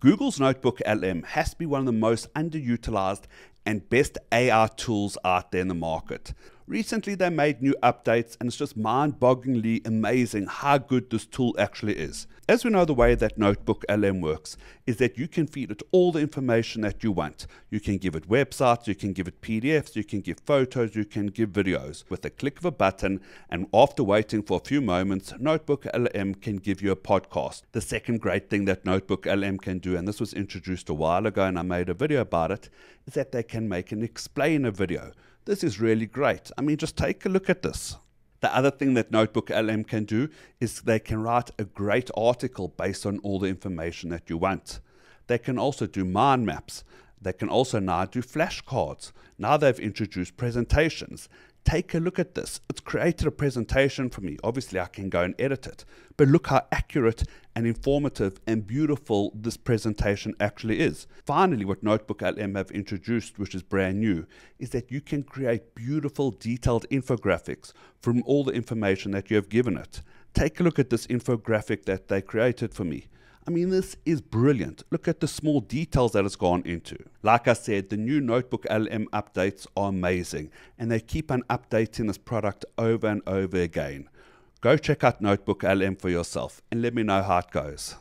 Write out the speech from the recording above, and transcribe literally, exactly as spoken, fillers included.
Google's NotebookLM has to be one of the most underutilized and best A I tools out there in the market. Recently, they made new updates, and it's just mind-bogglingly amazing how good this tool actually is. As we know, the way that NotebookLM works is that you can feed it all the information that you want. You can give it websites, you can give it P D Fs, you can give photos, you can give videos. With a click of a button, and after waiting for a few moments, NotebookLM can give you a podcast. The second great thing that NotebookLM can do, and this was introduced a while ago and I made a video about it, is that they can make an explainer video. This is really great. I mean, just take a look at this. The other thing that NotebookLM can do is they can write a great article based on all the information that you want. They can also do mind maps. They can also now do flashcards. Now they've introduced presentations. Take a look at this. It's created a presentation for me. Obviously, I can go and edit it. But look how accurate and informative and beautiful this presentation actually is. Finally, what NotebookLM have introduced, which is brand new, is that you can create beautiful, detailed infographics from all the information that you have given it. Take a look at this infographic that they created for me. I mean, this is brilliant. Look at the small details that it's gone into. Like I said, the new NotebookLM updates are amazing, and they keep on updating this product over and over again. Go check out NotebookLM for yourself and let me know how it goes.